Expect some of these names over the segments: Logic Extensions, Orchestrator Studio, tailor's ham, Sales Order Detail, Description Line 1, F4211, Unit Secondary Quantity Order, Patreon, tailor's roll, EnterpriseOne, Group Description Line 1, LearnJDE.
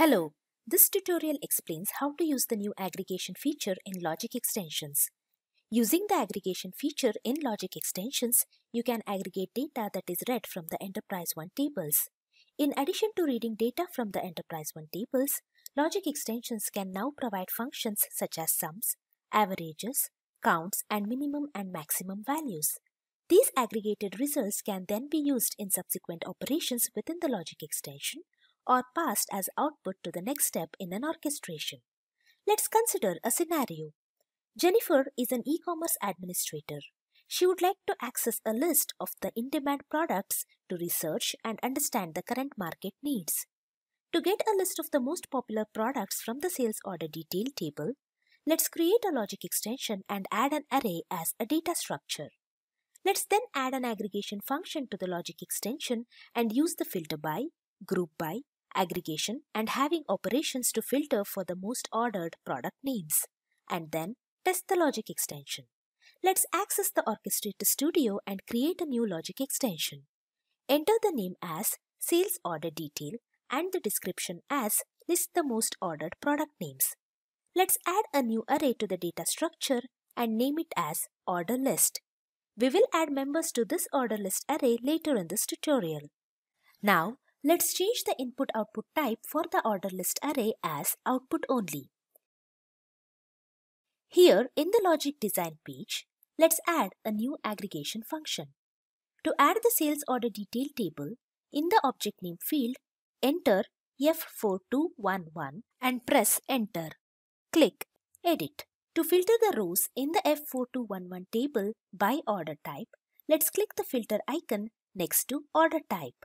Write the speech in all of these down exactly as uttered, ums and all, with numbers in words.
Hello, this tutorial explains how to use the new aggregation feature in Logic Extensions. Using the aggregation feature in Logic Extensions, you can aggregate data that is read from the EnterpriseOne tables. In addition to reading data from the EnterpriseOne tables, Logic Extensions can now provide functions such as sums, averages, counts, and minimum and maximum values. These aggregated results can then be used in subsequent operations within the Logic Extension or passed as output to the next step in an orchestration. Let's consider a scenario. Jennifer is an e-commerce administrator. She would like to access a list of the in-demand products to research and understand the current market needs. To get a list of the most popular products from the Sales Order Detail table, let's create a Logic Extension and add an array as a data structure. Let's then add an aggregation function to the Logic Extension and use the filter by, group by, aggregation and having operations to filter for the most ordered product names, and then test the Logic Extension. Let's access the Orchestrator Studio and create a new Logic Extension. Enter the name as Sales Order Detail and the description as List the most ordered product names. Let's add a new array to the data structure and name it as Order List. We will add members to this order list array later in this tutorial. Now, let's change the input-output type for the order list array as output only. Here in the Logic Design page, let's add a new aggregation function. To add the Sales Order Detail table, in the Object Name field, enter F four two one one and press Enter. Click Edit. To filter the rows in the F four two one one table by order type, let's click the filter icon next to Order Type.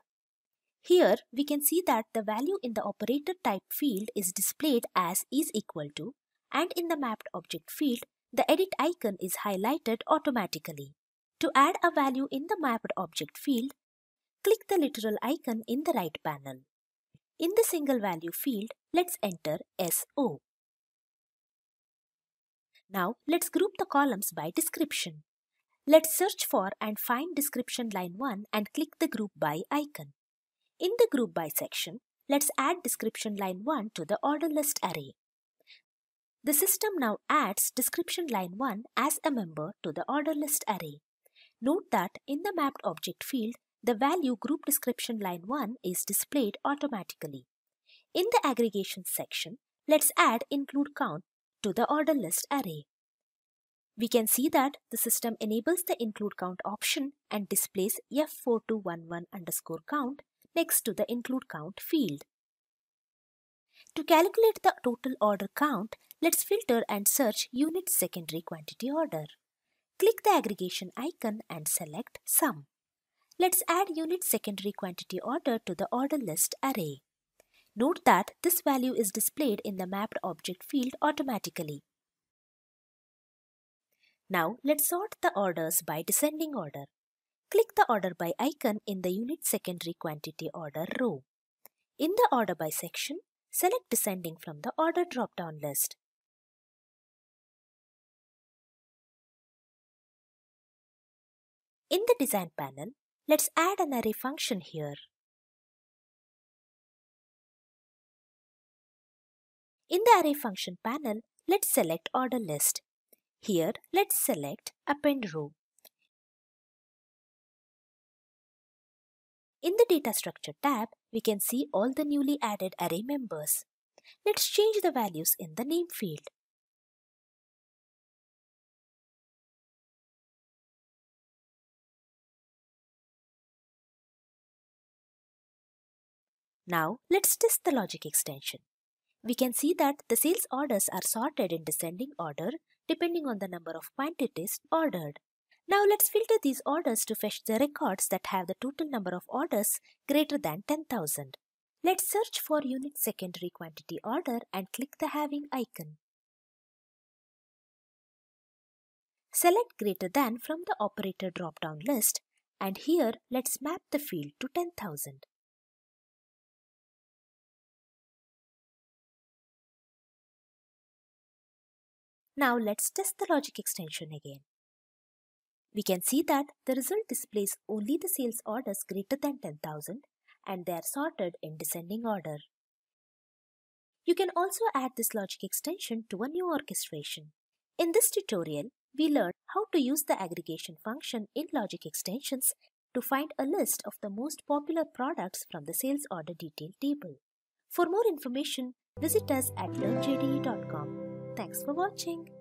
Here, we can see that the value in the operator type field is displayed as is equal to, and in the mapped object field, the edit icon is highlighted automatically. To add a value in the mapped object field, click the literal icon in the right panel. In the single value field, let's enter S O. Now, let's group the columns by description. Let's search for and find Description Line one and click the Group By icon. In the Group By section, let's add Description Line one to the Order List array. The system now adds Description Line one as a member to the Order List array. Note that in the Mapped Object field, the value Group Description Line one is displayed automatically. In the Aggregation section, let's add Include Count to the Order List array. We can see that the system enables the Include Count option and displays F four two one one underscore count next to the Include Count field. To calculate the total order count, let's filter and search Unit Secondary Quantity Order. Click the aggregation icon and select Sum. Let's add Unit Secondary Quantity Order to the Order List array. Note that this value is displayed in the Mapped Object field automatically. Now, let's sort the orders by descending order. Click the Order By icon in the Unit Secondary Quantity Order row. In the Order By section, select Descending from the Order drop-down list. In the Design panel, let's add an array function here. In the Array Function panel, let's select Order List. Here, let's select Append Row. In the Data Structure tab, we can see all the newly added array members. Let's change the values in the Name field. Now, let's test the Logic Extension. We can see that the sales orders are sorted in descending order depending on the number of quantities ordered. Now let's filter these orders to fetch the records that have the total number of orders greater than ten thousand. Let's search for Unit Secondary Quantity Order and click the Having icon. Select Greater Than from the operator drop-down list, and here let's map the field to ten thousand. Now let's test the Logic Extension again. We can see that the result displays only the sales orders greater than ten thousand and they are sorted in descending order. You can also add this logic extension to a new orchestration. In this tutorial, we learned how to use the aggregation function in logic extensions to find a list of the most popular products from the sales order detail table. For more information, visit us at learn J D E dot com. Thanks for watching.